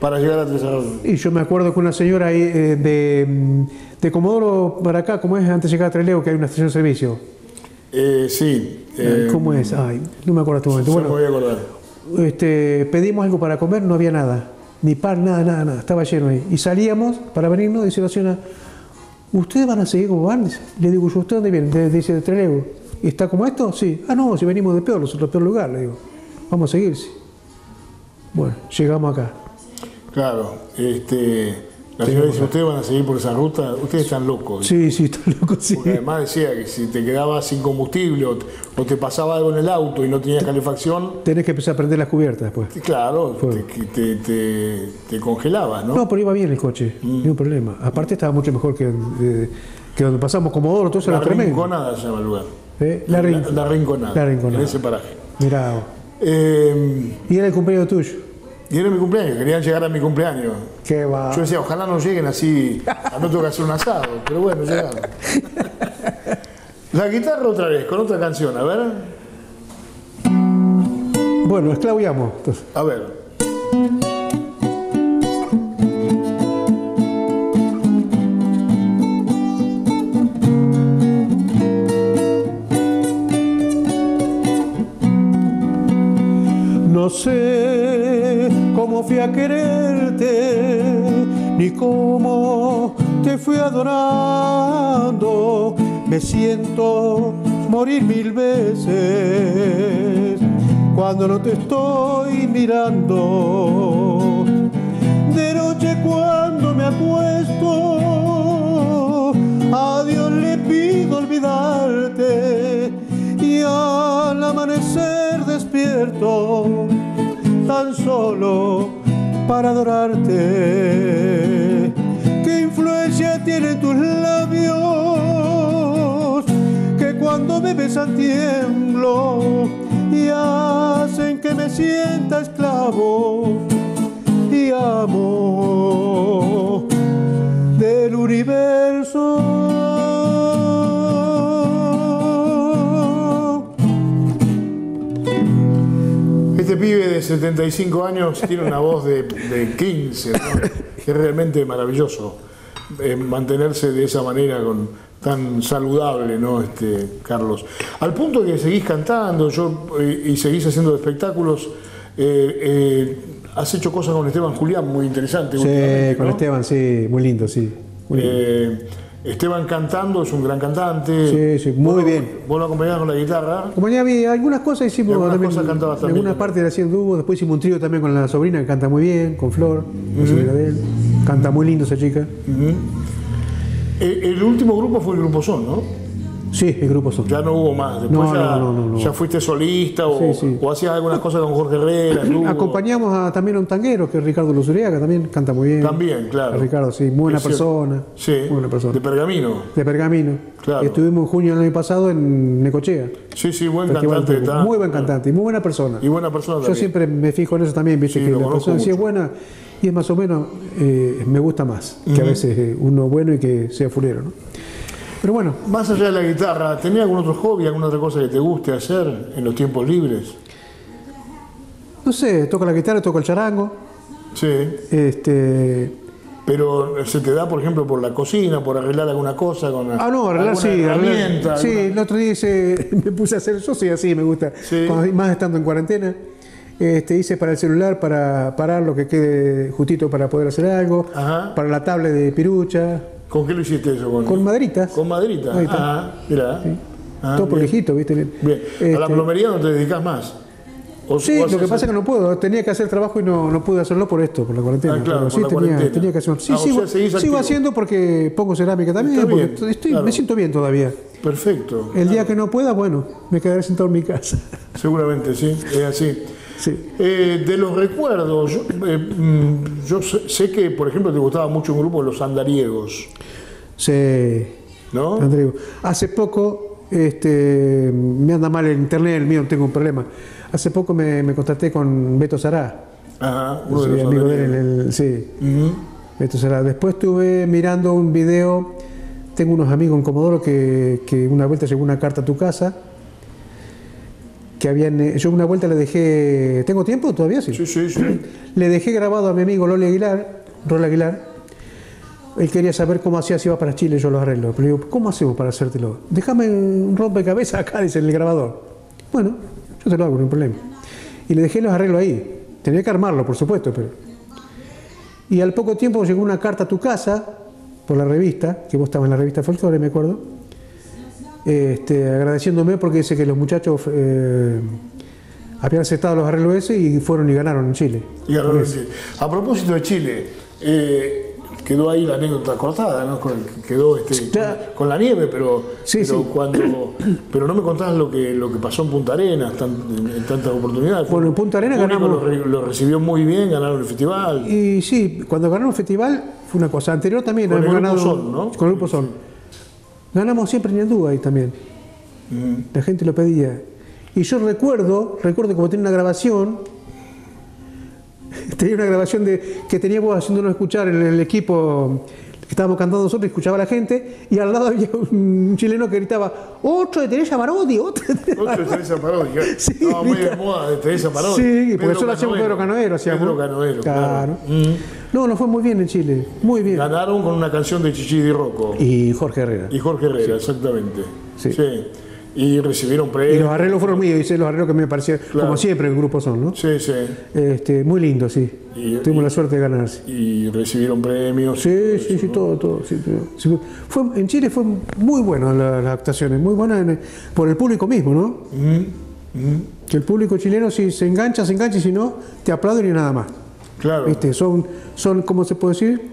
Para llegar a Tres Arroyos. Y yo me acuerdo que una señora ahí de Comodoro para acá, ¿cómo es? Antes de llegar a Trelew, que hay una estación de servicio. Sí. ¿Cómo es? Ay, no me acuerdo hasta el momento. Bueno, me voy a acordar. Pedimos algo para comer, no había nada. Ni pan, nada. Estaba lleno ahí. Y salíamos para venirnos, dice la señora, ¿ustedes van a seguir como van? Le digo, ¿yo usted dónde viene? Dice, de Trelew. ¿Y está como esto? Sí. Ah, no, si venimos de peor, nosotros peor lugar, le digo. Vamos a seguir. Bueno, llegamos acá. Claro, la señora dice, ¿ustedes van a seguir por esa ruta? Ustedes están locos. Sí, sí, están locos, sí. Porque además decía que si te quedabas sin combustible o te pasaba algo en el auto y no tenías calefacción... Tenés que empezar a prender las cubiertas después. Claro, te congelabas, ¿no? No, pero iba bien el coche, ningún problema. Aparte estaba mucho mejor que donde pasamos Comodoro, todo eso era tremendo. La Rinconada se llama el lugar. La Rinconada. La Rinconada. En ese paraje. Mirá. Y era el cumpleaños tuyo. Y era mi cumpleaños, querían llegar a mi cumpleaños. Qué va. Yo decía, ojalá no lleguen así, no tengo que hacer un asado, pero bueno, llegaron. La guitarra otra vez, con otra canción, a ver. Bueno, esclaviamos. A ver. No sé cómo fui a quererte, ni cómo te fui adorando. Me siento morir mil veces cuando no te estoy mirando. De noche cuando me acuesto, a Dios le pido olvidarte. Y al amanecer despierto, tan solo para adorarte. ¿Qué influencia tienen tus labios que cuando me besan tiemblo y hacen que me sienta esclavo y amo del universo? Este pibe de 75 años tiene una voz de 15, ¿no? Es realmente maravilloso mantenerse de esa manera tan saludable, ¿no, Carlos? Al punto que seguís cantando y seguís haciendo espectáculos, has hecho cosas con Esteban Julián muy interesantes. Sí, con, ¿no? Esteban, sí, muy lindo, sí. Muy lindo. Esteban cantando, es un gran cantante. Sí, sí, muy bien. Vos lo acompañabas con la guitarra. Acompañaba algunas cosas, hicimos algunas también. En algunas partes hacía dúo, después hicimos un trío también con la sobrina, que canta muy bien, con Flor, la sobrina de él. Canta muy lindo esa chica. El último grupo fue el Grupo Son, ¿no? Sí, el Grupo Son. Ya no hubo más. Después no. Ya fuiste solista o hacías algunas cosas con Jorge Herrera. Hugo. Acompañamos también a un tanguero, que es Ricardo Luzuriaga, también canta muy bien. También, claro. A Ricardo, sí, muy buena persona. Sí, muy buena persona. De Pergamino. De Pergamino. Claro. Estuvimos en junio del año pasado en Necochea. Sí, sí, buen cantante. Muy buen cantante y muy buena persona. Y buena persona también. Yo siempre me fijo en eso también, viste, que la persona sí es buena y es más o menos, me gusta más que a veces uno bueno y que sea fulero, ¿no? Pero bueno. Más allá de la guitarra, ¿tenías algún otro hobby, alguna otra cosa que te guste hacer en los tiempos libres? No sé, toco la guitarra, toco el charango. Sí. Pero se te da, por ejemplo, por la cocina, por arreglar alguna cosa con arreglar, sí, herramienta. Sí, el otro día me puse a hacer, yo soy así, me gusta. Sí. Más estando en cuarentena. Hice para el celular, para parar lo que quede justito para poder hacer algo. Ajá. Para la tablet de Pirucha. ¿Con qué lo hiciste eso? Con maderitas. Con maderitas. Ah, mirá. Sí. Todo prolijito, ¿viste? Bien. ¿A la plomería no te dedicas más? Sí, lo que pasa es que no puedo. Tenía que hacer trabajo y no pude hacerlo por esto, por la cuarentena. Ah, claro, tenía que hacer. Sí, sigo haciendo porque pongo cerámica también. Porque me siento bien todavía. Perfecto. El día que no pueda, bueno, me quedaré sentado en mi casa. Seguramente, sí. Es así. Sí. De los recuerdos, yo sé que, por ejemplo, te gustaba mucho un grupo de los Andariegos. Sí. ¿No? Andariego. Hace poco, me anda mal el internet, el mío, tengo un problema. Hace poco me contacté con Beto Sará. Ajá, uno de los amigo de él. Sí. Beto Sará. Después estuve mirando un video. Tengo unos amigos en Comodoro que una vuelta llegó una carta a tu casa. que habían... Yo una vuelta le dejé... ¿Tengo tiempo todavía? Sí, sí, sí, sí. Le dejé grabado a mi amigo Loli Aguilar, Rol Aguilar. Él quería saber cómo hacía, si iba para Chile, yo lo arreglo. Pero digo, ¿cómo hacemos para hacértelo? Déjame un rompecabezas acá, dice el grabador. Bueno, yo te lo hago, no hay problema. Y le dejé los arreglos ahí. Tenía que armarlo, por supuesto, pero... Y al poco tiempo llegó una carta a tu casa, por la revista, que vos estabas en la revista Folklore, me acuerdo, agradeciéndome porque dice que los muchachos habían aceptado los arreglos ese y fueron y ganaron en Chile. Y a propósito de Chile, quedó ahí la anécdota cortada, ¿no? Quedó con la nieve, pero, sí, pero sí. Pero no me contás lo que pasó en Punta Arenas, en tantas oportunidades. Bueno, en Punta Arenas ganamos... Lo recibió muy bien, ganaron el festival. Y sí, cuando ganaron el festival fue una cosa. Anterior también con habíamos ganado... Pozón, ¿no? Con el grupo Pozón. Ganamos siempre en Ñandú ahí también. La gente lo pedía. Y yo recuerdo como tenía una grabación... Tenía una grabación que teníamos haciéndonos escuchar en el equipo que estábamos cantando nosotros, escuchaba a la gente, y al lado había un chileno que gritaba, otro de Teresa Parodi, otro de Teresa Parodi. Sí, estaba muy de moda de Teresa Parodi. Sí, por eso lo hacíamos Pedro Canoero. Pedro Canoero, claro. No, nos fue muy bien en Chile, muy bien. Ganaron con una canción de Chichidi Roco. Y Jorge Herrera. Y Jorge Herrera, sí. Exactamente. Sí. Sí. Y recibieron premios. Y los arreglos fueron míos, hice los arreglos que me parecían, claro. Como siempre el grupo son, ¿no? Sí, sí. Muy lindo, sí. Tuvimos la suerte de ganarse. Y recibieron premios. Sí, eso, sí, sí, ¿no? todo. Sí, sí. En Chile fue muy buena las actuaciones, muy buenas por el público mismo, ¿no? Que el público chileno, si se engancha, y si no, te aplauden y nada más. Claro. ¿Viste? Son ¿cómo se puede decir?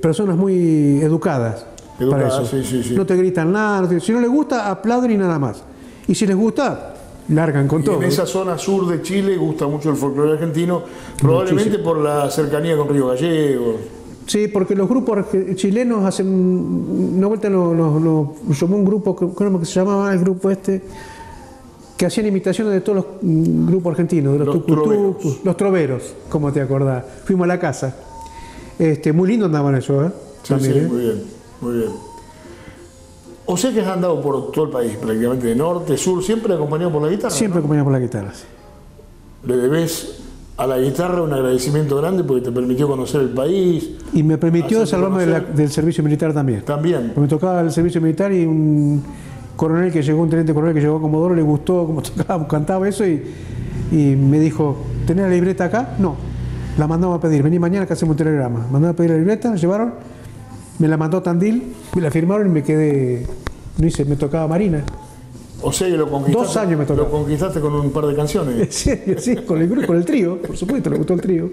Personas muy educadas. Para eso. Sí, sí, sí. No te gritan nada, si no les gusta, aplauden y nada más. Y si les gusta, largan con todo. En esa zona sur de Chile gusta mucho el folclore argentino, probablemente muchísimo. Por la cercanía con Río Gallegos. Sí, porque los grupos chilenos hacen... Una vuelta nos llamó un grupo, creo que se llamaba el grupo que hacían imitaciones de todos los grupos argentinos, de los tucutucos, los troveros, como te acordás. Fuimos a la casa. Muy lindo andaban ellos, ¿eh? Sí, también, sí, ¿eh? Muy bien. Muy bien. O sea que has andado por todo el país, prácticamente de norte, sur, siempre acompañado por la guitarra. Siempre, ¿no? Acompañado por la guitarra, sí. Le debes a la guitarra un agradecimiento grande porque te permitió conocer el país. Y me permitió salvarme del servicio militar también. También. Me tocaba el servicio militar y un teniente coronel que llegó a Comodoro, le gustó cómo tocaba, cantaba eso y me dijo, ¿tenés la libreta acá? No, la mandamos a pedir, vení mañana que hacemos un telegrama. Mandamos a pedir la libreta, la llevaron. Me la mandó Tandil, me la firmaron y me quedé, no hice, me tocaba Marina. O sea que lo conquistaste. 2 años me tocaba. Lo conquistaste con un par de canciones. Sí, con el trío, por supuesto, le gustó el trío.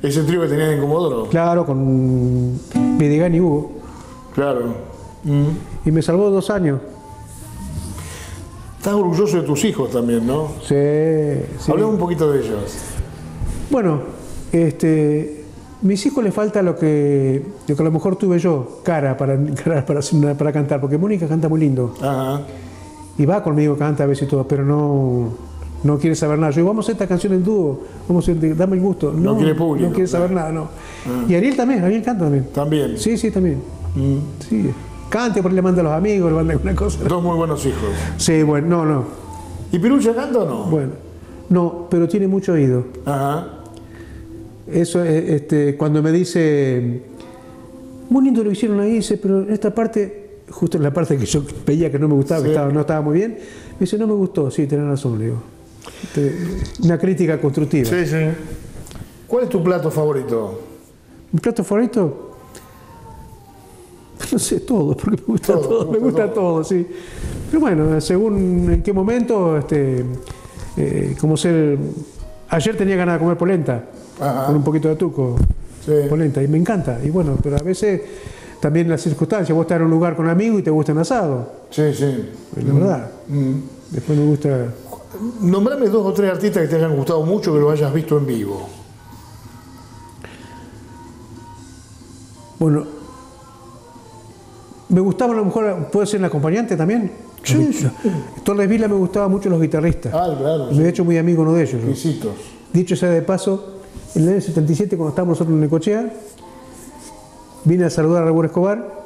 ¿Ese trío que tenías en Comodoro? Claro, con Medigani y Hugo. Claro. Y me salvó 2 años. Estás orgulloso de tus hijos también, ¿no? Sí. Hablemos un poquito de ellos. Bueno, mis hijos les falta lo que a lo mejor tuve yo, cara para cantar, porque Mónica canta muy lindo. Ajá. Y va conmigo, canta a veces y todo, pero no quiere saber nada. Yo digo, vamos a hacer esta canción en dúo, dame el gusto. No quiere público. No quiere saber nada, no. Y Ariel canta también. También. Sí, también. Sí. Cante, porque le manda a los amigos, le manda alguna cosa. 2 muy buenos hijos. Sí, bueno, no. ¿Y Pirucha canta o no? Bueno, no, pero tiene mucho oído. Ajá. Eso cuando me dice, muy lindo lo hicieron ahí, dice, pero en esta parte, justo en la parte que yo veía que no me gustaba, sí. No estaba muy bien, me dice, no me gustó, sí, tenés razón, le digo. Una crítica constructiva. Sí, sí. ¿Cuál es tu plato favorito? ¿Mi plato favorito? No sé, todo, porque me gusta todo, me gusta todo, sí. Pero bueno, según en qué momento, como ser... Ayer tenía ganas de comer polenta. Ajá. Con un poquito de tuco, sí. Polenta, y me encanta. Y bueno, pero a veces también las circunstancias, vos estás en un lugar con amigos y te gusta el asado. Sí. Pues la verdad. Después me gusta... Nombrame 2 o 3 artistas que te hayan gustado mucho, que lo hayas visto en vivo. Bueno, me gustaba a lo mejor, ¿puede ser el acompañante también? Sí. Torres Vila me gustaba mucho los guitarristas. Ah, claro. Me he hecho muy amigo uno de ellos. Visitos. Dicho sea de paso... En el año 77, cuando estábamos nosotros en Necochea, vine a saludar a Raúl Escobar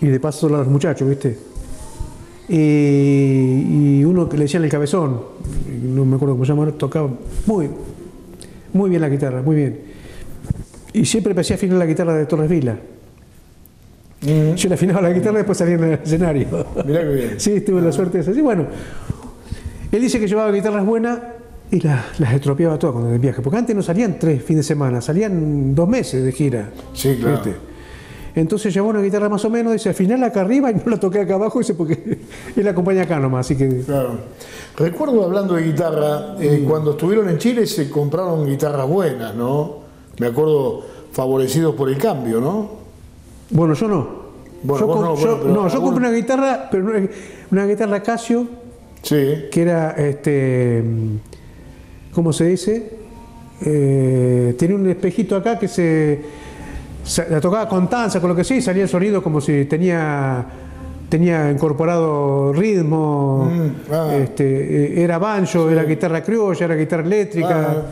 y de paso a los muchachos, ¿viste? Y uno uno que le decían el Cabezón, no me acuerdo cómo se llamaba, tocaba muy bien la guitarra, muy bien. Y siempre me hacía afinar la guitarra de Torres Vila. Yo le afinaba la guitarra y después salía en el escenario. Mirá que bien. Sí, tuve la suerte de eso. Sí, bueno, él dice que llevaba guitarras buenas y las estropeaba todas cuando en el viaje. Porque antes no salían 3 fines de semana, salían 2 meses de gira. Sí, claro. ¿Viste? Entonces llevó una guitarra más o menos, dice, afinala acá arriba y no la toqué acá abajo, dice, porque él la acompaña acá nomás, así que... Claro. Recuerdo, hablando de guitarra, cuando estuvieron en Chile se compraron guitarras buenas, ¿no? Me acuerdo, favorecidos por el cambio, ¿no? Bueno, yo no. Bueno, yo no, yo compré una guitarra, pero una guitarra Casio, sí, que era, ¿cómo se dice? Tenía un espejito acá que la tocaba con tanza, con lo que sí, salía el sonido como si tenía incorporado ritmo, era banjo, sí, era guitarra criolla, era guitarra eléctrica,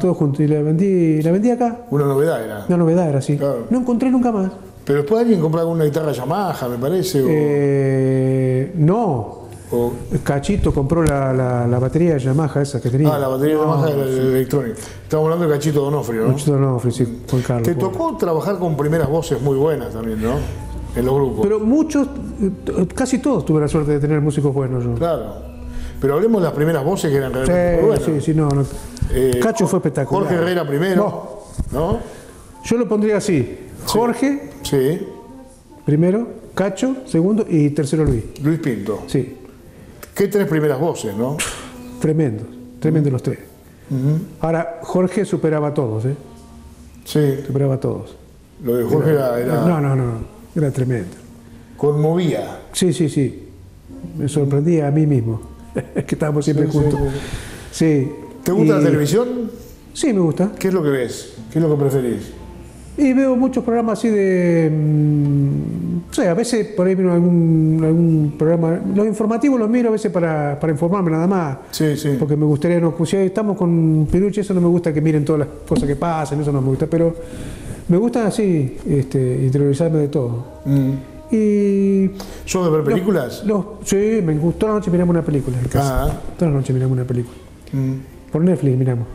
todo junto, y la vendí acá. Una novedad era. Una novedad era, sí. Claro. No encontré nunca más. Pero después alguien compró alguna guitarra Yamaha, me parece. O... No. O... Cachito compró la batería de Yamaha esa que tenía. Ah, la batería de Yamaha electrónica. Estamos hablando de Cachito Donofrio, ¿no? Cachito Donofrio, sí, Juan Carlos. Te tocó trabajar con primeras voces muy buenas también, ¿no? En los grupos. Pero muchos, casi todos tuve la suerte de tener músicos buenos, yo. Claro. Pero hablemos de las primeras voces que eran realmente muy buenas. Sí, sí, no. Cacho fue espectacular. Jorge Herrera primero, ¿no? Yo lo pondría así. Jorge, sí, primero, Cacho, segundo, y tercero Luis. Luis Pinto. Sí. Qué 3 primeras voces, ¿no? Tremendos los 3. Ahora, Jorge superaba a todos, ¿eh? Sí. Superaba a todos. Lo de Jorge era... No, era tremendo. Conmovía. Sí. Me sorprendía a mí mismo, que estábamos siempre juntos. Sí. ¿Te gusta la televisión? Sí, me gusta. ¿Qué es lo que ves? ¿Qué es lo que preferís? Y veo muchos programas así de... O sea, a veces por ahí miro algún programa... Los informativos los miro a veces para informarme nada más. Sí, sí. Porque me gustaría... No, si estamos con Pirucha, eso no me gusta, que miren todas las cosas que pasan, eso no me gusta. Pero me gusta así, interiorizarme de todo. Y... ¿Sos de ver películas? Sí, me gustó. Toda la noche miramos una película en casa. Toda la noche miramos una película. Por Netflix miramos.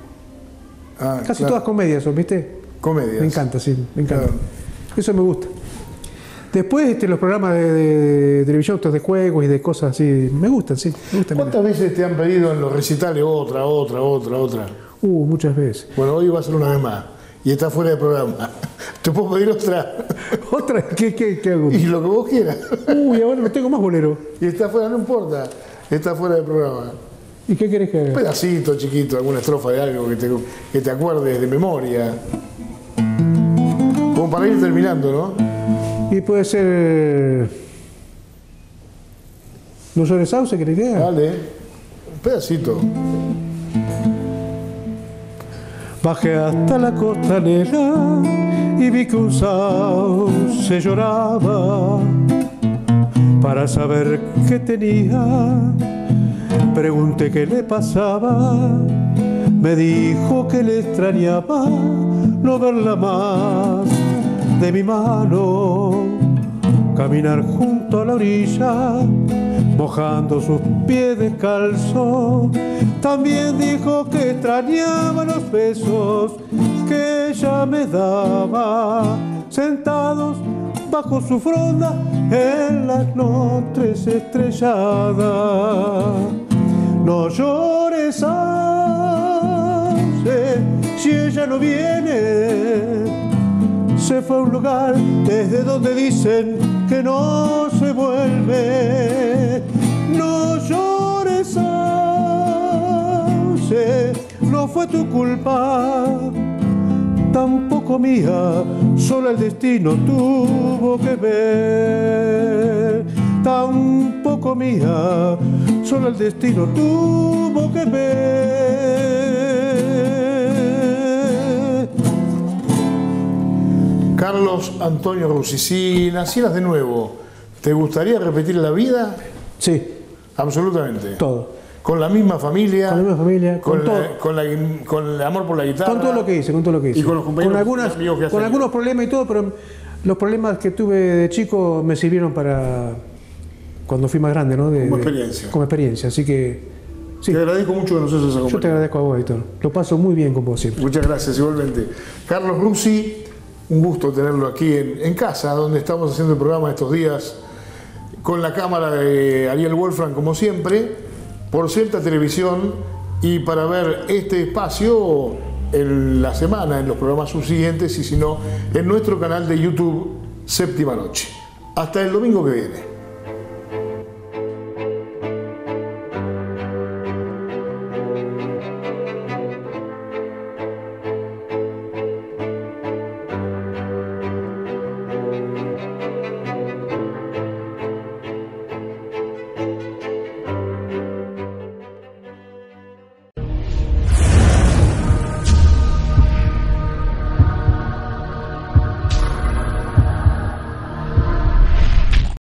Casi todas comedias son, ¿viste? Comedias. Me encanta, sí, me encanta. Claro. Eso me gusta. Después los programas de televisión, de juegos y de cosas así, me gustan, sí. Me gustan. ¿Cuántas veces te han pedido en los recitales otra? Muchas veces. Bueno, hoy va a ser una vez más. Y está fuera de programa. ¿Te puedo pedir otra? ¿Otra? ¿Qué hago? Y lo que vos quieras. Ahora no tengo más bolero. Y está fuera, no importa. Está fuera de programa. ¿Y qué querés que haga? Un pedacito chiquito, alguna estrofa de algo que te acuerdes de memoria. Como para ir terminando, ¿no? Y puede ser... ¿No llores, Sauce, que la idea? Dale, un pedacito. Bajé hasta la costanera y vi que un sauce lloraba. Para saber qué tenía, pregunté qué le pasaba. Me dijo que le extrañaba no verla más de mi mano, caminar junto a la orilla, mojando sus pies descalzos. También dijo que extrañaba los besos que ella me daba, sentados bajo su fronda en las noches estrelladas. No llores, si ella no viene, se fue a un lugar desde donde dicen que no se vuelve. No llores, Sauce, no fue tu culpa, tampoco mía, solo el destino tuvo que ver. Tampoco mía, solo el destino tuvo que ver. Carlos Antonio Russi, si nacieras de nuevo, ¿te gustaría repetir la vida? Sí. Absolutamente. Todo. Con la misma familia. Con la misma familia. Con el amor por la guitarra. Con todo lo que hice, Y con los compañeros, amigos que hacen. Con algunos problemas y todo, pero los problemas que tuve de chico me sirvieron para... cuando fui más grande, ¿no? Como experiencia. Como experiencia, así que... Sí. Te agradezco mucho que nos hayas acompañado. Yo te agradezco a vos, Víctor. Lo paso muy bien con vos siempre. Muchas gracias, igualmente. Carlos Russi, un gusto tenerlo aquí en casa, donde estamos haciendo el programa estos días, con la cámara de Ariel Wolfram, como siempre, por Cierta Televisión, y para ver este espacio en la semana, en los programas subsiguientes, y si no, en nuestro canal de YouTube, Séptima Noche. Hasta el domingo que viene.